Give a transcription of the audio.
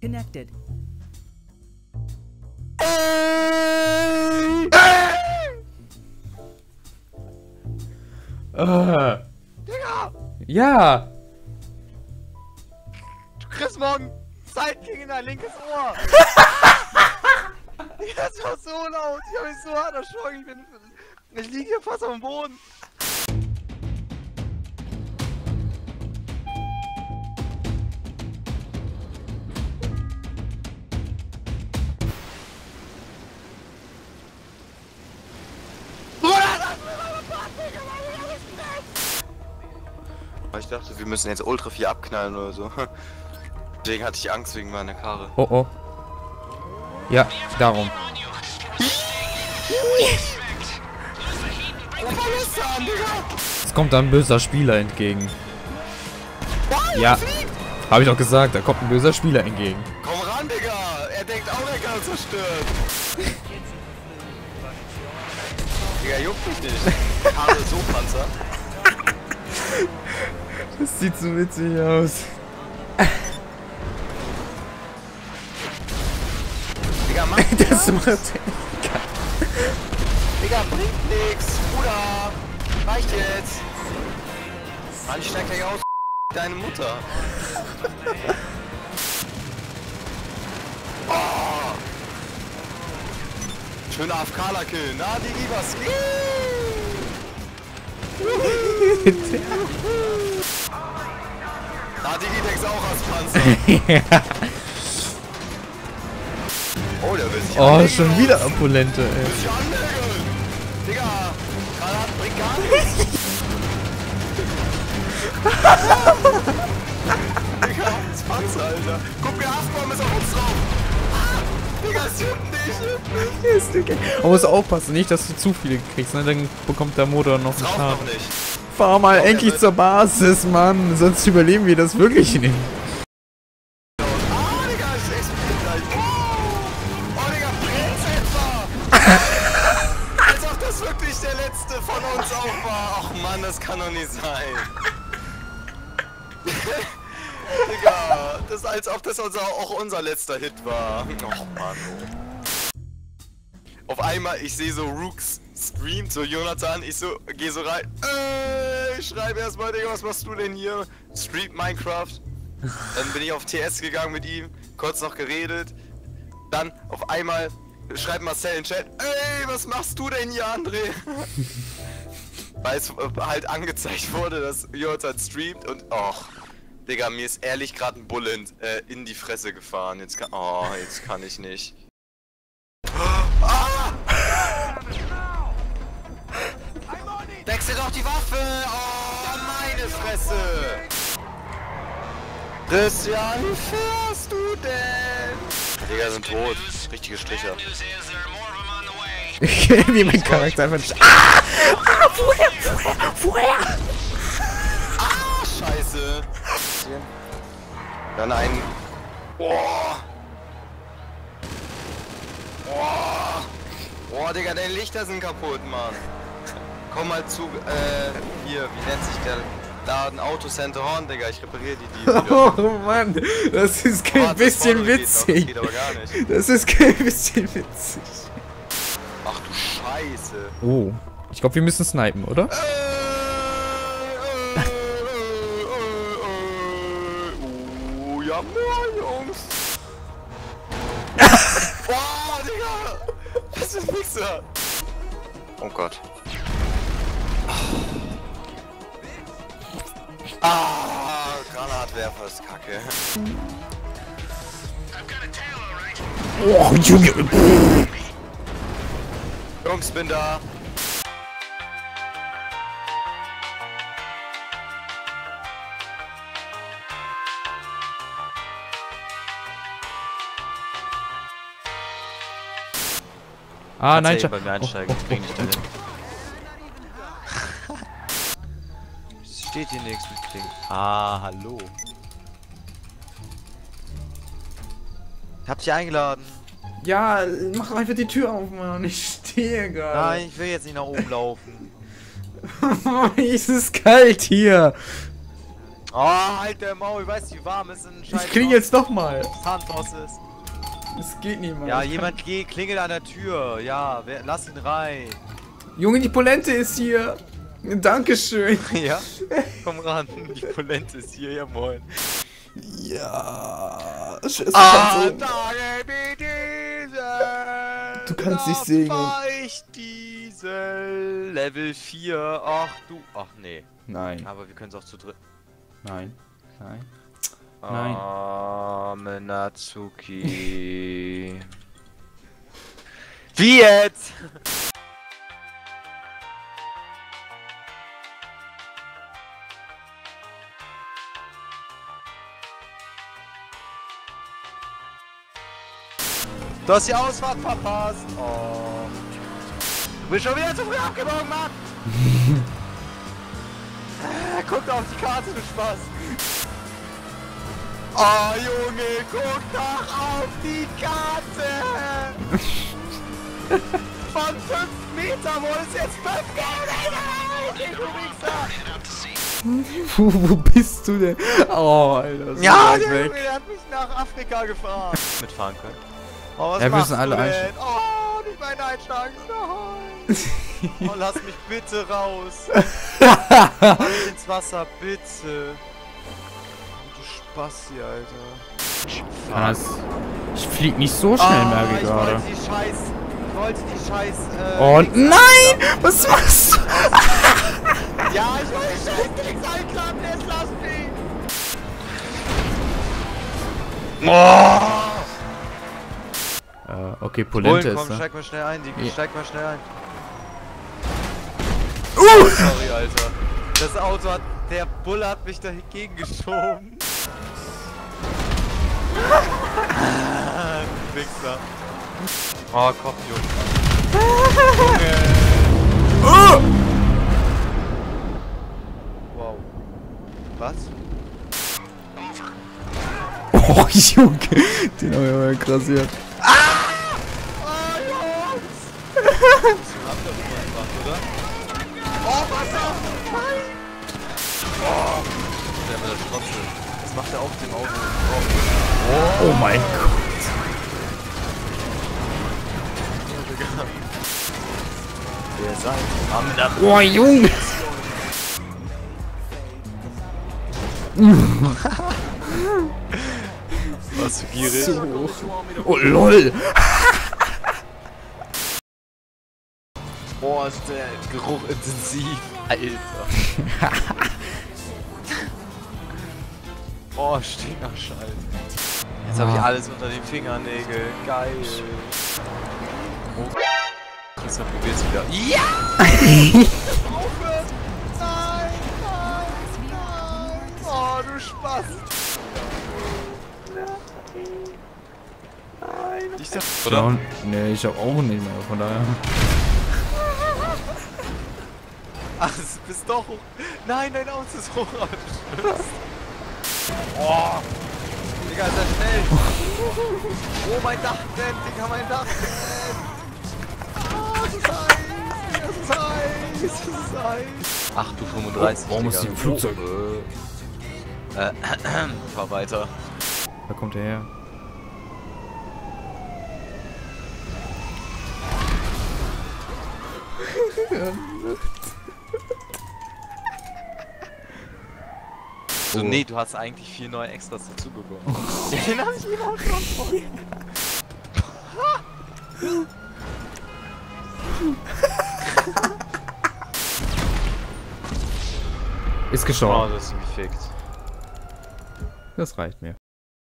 Connected. Digga! Ja! Du kriegst morgen Sidekick in dein linkes Ohr! Das war so laut! Ich hab mich so hart erschrocken! Ich lieg hier fast auf dem Boden! Ich dachte, wir müssen jetzt ultra viel abknallen oder so. Deswegen hatte ich Angst wegen meiner Karre. Oh oh. Ja, darum. Es kommt ein böser Spieler entgegen. Ja, habe ich doch gesagt, da kommt ein böser Spieler entgegen. Komm ran, Digga! Er denkt auch, er kann zerstören. Digga, juckt mich nicht. Karre ist so Panzer. Das sieht so witzig aus. Digga, mach das. Das macht er nicht. Digga, bringt nix. Bruder, reicht jetzt. Mann, steig gleich aus. Deine Mutter. Oh. Schöner AFK-Kill. Na, Digi, was geht? Ah, Digi denkst auch als Panzer. Ja. Oh, der will sich anlegen. Oh, schon wieder Opulente, ey. Will sich anlegen. Digga, Granaten bringt gar nichts. Digga, das Panzer, Alter. Guck, der Haftbaum ist auf uns drauf. Ah, Digga, es juckt nicht. Man muss aufpassen, nicht, dass du zu viele kriegst, ne? Dann bekommt der Motor noch einen Schaden. Fahr mal endlich zur Basis, Mann, sonst überleben wir das wirklich nicht. Oh, Digga, ich explodiere gleich. Oh, Digga, brennt's etwa! Als ob das wirklich der letzte von uns auch war. Ach Mann, das kann doch nicht sein. Digga, das, als ob das auch unser letzter Hit war. Ach Mann, oh. Auf einmal, ich sehe so Rooks streamt, so Jonathan, ich so, geh so rein. Ich schreibe erstmal, Digga, was machst du denn hier? Street Minecraft. Dann bin ich auf TS gegangen mit ihm, kurz noch geredet. Dann auf einmal schreibt Marcel in den Chat, ey, was machst du denn hier, André? Weil es halt angezeigt wurde, dass Jonathan streamt und och, Digga, mir ist ehrlich gerade ein Bullet in die Fresse gefahren. Jetzt kann, oh, jetzt kann ich nicht. Ah! Wechsel doch die Waffe! Oh, meine Fresse! Christian, wie fährst du denn? Digga, sind rot. Richtige Striche. Wie mein Charakter einfach nicht... Ah! Ah, woher? Ah, scheiße! Dann ein... Boah! Boah! Boah, Digga, deine Lichter sind kaputt, Mann! Komm mal zu, hier, wie nennt sich der Laden? Autocenter Horn, Digga, ich repariere die. Oh Mann, das ist kein bisschen witzig. Geht aber gar nicht. Das ist kein bisschen witzig. Ach du Scheiße. Oh, ich glaube, wir müssen snipen, oder? Oh, ja, moin, Jungs. Boah, Digga, das ist ein Mixer. Oh Gott. Ah, Granatwerfer ist kacke. Oh, Junge. Jungs, bin da. Ah, nein, bei mir einsteigen. Oh, ich nicht steht hier nichts mit Kling. Ah, hallo. Habt ihr eingeladen? Ja, mach einfach die Tür auf, Mann. Ich stehe gerade. Nein, ich will jetzt nicht nach oben laufen. Es ist kalt hier. Oh, alter Maul, weißt du, wie warm es ist? Ich klinge jetzt doch mal. Zahntos ist. Es geht nicht mehr. Ja, jemand klingelt an der Tür. Ja, lass ihn rein. Junge, die Polente ist hier. Dankeschön. Ja, komm ran. Die Polente ist hier, ja moin. Ja. Scheiße, du kannst nicht singen. Diesel Level 4. Ach du. Ach nee. Nein. Aber wir können es auch zu dritt. Nein. Nein. Nein. Arme Natsuki. Wie jetzt? Du hast die Ausfahrt verpasst. Oh. Du bist schon wieder zu früh abgebogen, Mann. Guck auf die Karte, du Spaß. Oh Junge, guck doch auf die Karte! Von 5 Meter wurde es jetzt 5 Meter! Wo bist du denn? Oh, Alter. Ja, der Junge, der hat mich nach Afrika gefahren. Mitfahren können. Oh, was machst du denn? Oh, nicht meine Einschlagen. Oh, lass mich bitte raus. Komm ins Wasser, bitte. Spaß hier, Alter. Krass. Ich flieg nicht so schnell, merke ich gerade. Ich wollte die Scheiß... Und nein! Was machst du? Ja, ich wollte die Scheiß Klicks einklappen, jetzt lass mich! Oh. Okay, Polente ist, komm, steig mal schnell ein, steig mal schnell ein. Sorry, Alter. Das Auto hat... Der Bulle hat mich dagegen geschoben. Wichser. Oh, Kopf, Junge. Oh! Wow. Was? Oh, Junge. Den hab ich aber krassiert. Ah! Oh, Jungs! Habt ihr das gemacht, oder? Oh, pass auf! Oh! Der mit der Schlotze. Das macht er auf dem Auto. Oh, oh mein Gott. Wer seid ihr? Oh, Junge! Was gierig? So. Oh, lol! Boah, ist der Geruch intensiv. Alter. Oh, stinkt nach Scheiße. Jetzt habe ich alles unter den Fingernägeln. Geil. Oh, Christian, probier's wieder. Ja! Aufhören! Nein, nein, nein! Oh, du Spaß! Nein! Ich dachte, oder? Nee, ich hab auch nicht mehr, von daher. Ach, es bist doch hoch. Nein, dein Auto ist hoch. Oh, Digga, ist er schnell. Oh, mein Dachbrett, Digga, mein Dachbrett. Ah, es ist heiß, es ist heiß, es ist heiß. Ach du 35, warum ist die im Flugzeug? Fahr weiter. Da kommt er her. So, oh. Nee, du hast eigentlich 4 neue Extras dazu bekommen. Oh. Den hab ich mir auch schon vorgenommen. Ist gestorben. Oh, du hast ihn gefickt. Das reicht mir.